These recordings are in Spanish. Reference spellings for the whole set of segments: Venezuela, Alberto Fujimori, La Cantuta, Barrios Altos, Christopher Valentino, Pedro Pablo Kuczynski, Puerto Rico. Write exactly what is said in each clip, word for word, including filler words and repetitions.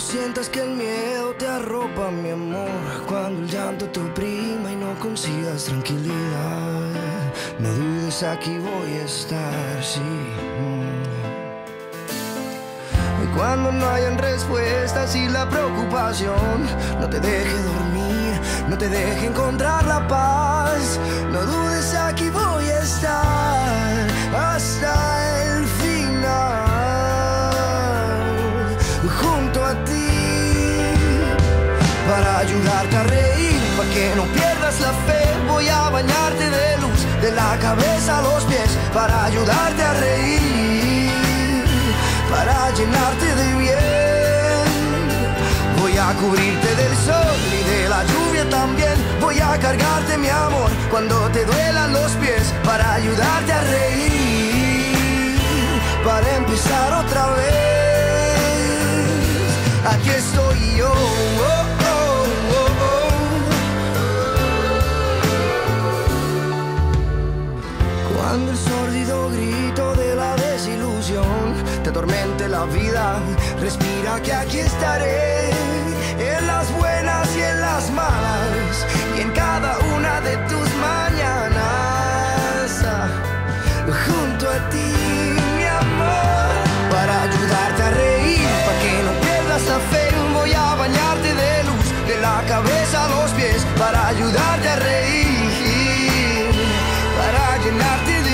cuando sientas que el miedo te arropa, mi amor, cuando el llanto te oprima y no consigas tranquilidad, no dudes, aquí voy a estar, sí. Y cuando no hayan respuestas y la preocupación no te deje dormir, no te deje encontrar la paz, no dudes, aquí voy a estar hasta el final. Para ayudarte a reír, para que no pierdas la fe, voy a bañarte de luz, de la cabeza a los pies, para ayudarte a reír, para llenarte de bien. Voy a cubrirte del sol y de la lluvia también, voy a cargarte mi amor cuando te duelan los pies, para ayudarte a reír, para empezar otra vez. Aquí estoy yo. Oh. Cuando el sórdido grito de la desilusión te atormente la vida, respira que aquí estaré, en las buenas y en las malas, y en cada una de tus mañanas, junto a ti, mi amor. Para ayudarte a reír, para que no pierdas la fe, voy a bañarte de luz, de la cabeza a los pies, para ayudarte a reír, para llenarte de bien.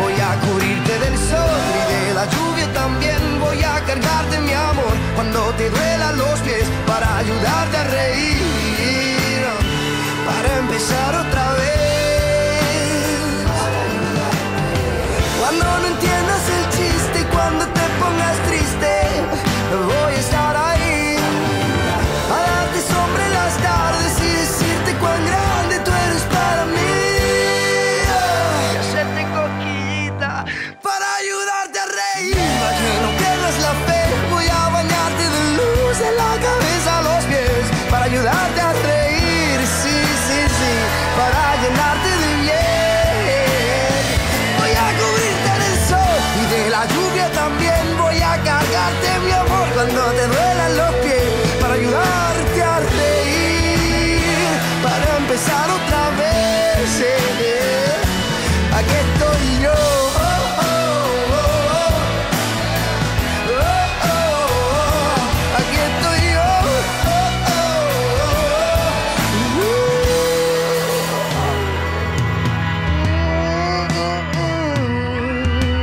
Voy a cubrirte del sol y de la lluvia también, voy a cargarte mi amor cuando te duelan los pies, para ayudarte a reír, para empezar otra vez. Cuando no entiendas el chiste, cuando te pongas triste, voy a estar ahí, a darte sombra en las tardes y decirte cuán grande tú eres para mí, y hacerte coquillita para ayudarte a reír. Para que no pierdas la fe, voy a bañarte de luz, de la cabeza a los pies, para ayudarte a reír, sí, sí, sí, para llenarte de bien. Voy a cubrirte del sol y de la lluvia también, voy a cargarte mi amor cuando te duelan los pies, para ayudarte a reír, para empezar otra vez, yeah. Aquí estoy yo, oh, oh, oh, oh. Oh, oh, oh. Aquí estoy yo, oh, oh, oh. Uh. Mm,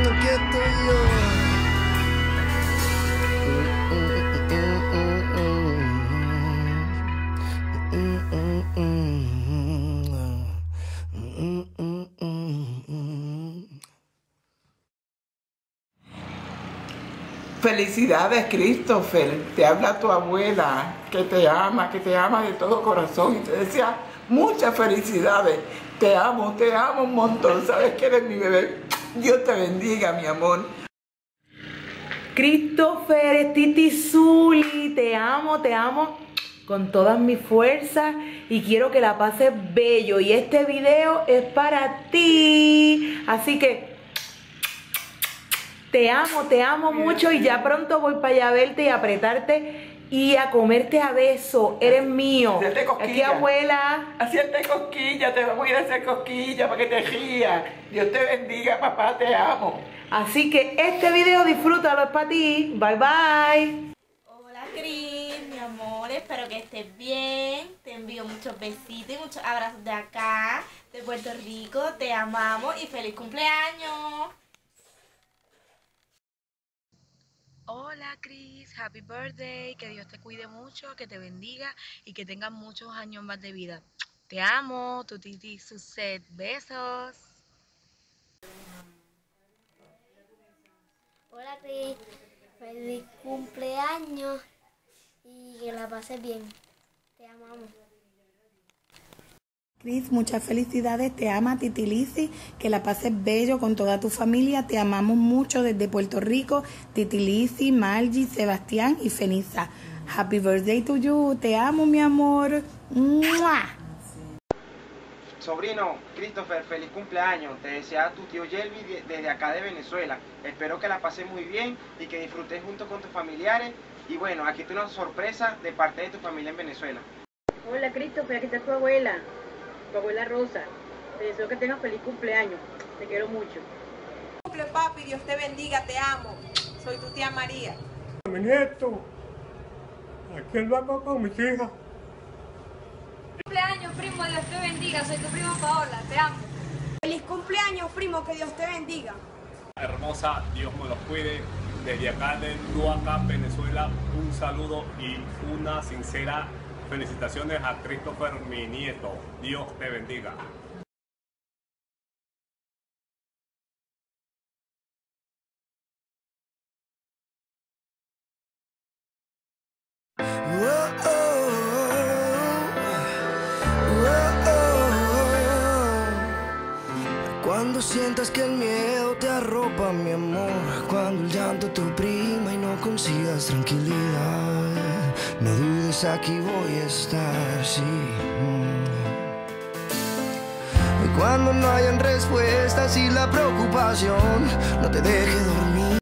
mm, mm. Aquí estoy yo. Felicidades, Christopher, te habla tu abuela, que te ama, que te ama de todo corazón, y te decía muchas felicidades, te amo, te amo un montón, sabes que eres mi bebé, Dios te bendiga, mi amor. Christopher, es Titi Zuli, te amo, te amo con todas mis fuerzas y quiero que la pases bello, y este video es para ti, así que te amo, te amo mucho y ya pronto voy para allá a verte y a apretarte y a comerte a beso. Eres mío. Hacerte cosquilla. Aquí, abuela. Hacerte cosquilla, te voy a ir a hacer cosquilla para que te rías. Dios te bendiga, papá, te amo. Así que este video disfrútalo, es para ti. Bye, bye. Hola, Cris, mi amor, espero que estés bien. Te envío muchos besitos y muchos abrazos de acá, de Puerto Rico. Te amamos y feliz cumpleaños. Hola Cris, happy birthday, que Dios te cuide mucho, que te bendiga y que tengas muchos años más de vida. Te amo, tu Titi Suset, besos. Hola Cris, feliz cumpleaños y que la pases bien, te amamos. Cris, muchas felicidades, te ama Titi Lizzy, que la pases bello con toda tu familia, te amamos mucho desde Puerto Rico, Titi Lizzy, Margie, Sebastián y Fenisa. Happy birthday to you, te amo mi amor. ¡Mua! Sobrino, Christopher, feliz cumpleaños. Te desea tu tío Yelvi de, desde acá de Venezuela. Espero que la pases muy bien y que disfrutes junto con tus familiares. Y bueno, aquí te una sorpresa de parte de tu familia en Venezuela. Hola, Christopher, aquí está tu abuela, tu abuela Rosa. Te deseo que tengas feliz cumpleaños. Te quiero mucho. Cumple, papi. Dios te bendiga. Te amo. Soy tu tía María. Mi nieto, aquí lo hago con mis hijas. Cumpleaños, primo, Dios te bendiga, soy tu primo Paola, te amo. Feliz cumpleaños, primo, que Dios te bendiga. Hermosa, Dios me los cuide. Desde acá de Luaca, Venezuela, un saludo y una sincera felicitaciones a Christopher, mi nieto. Dios te bendiga. Cuando sientas que el miedo te arropa, mi amor, cuando el llanto te oprima y no consigas tranquilidad, no dudes, aquí voy a estar, sí. Y cuando no hayan respuestas y la preocupación no te deje dormir.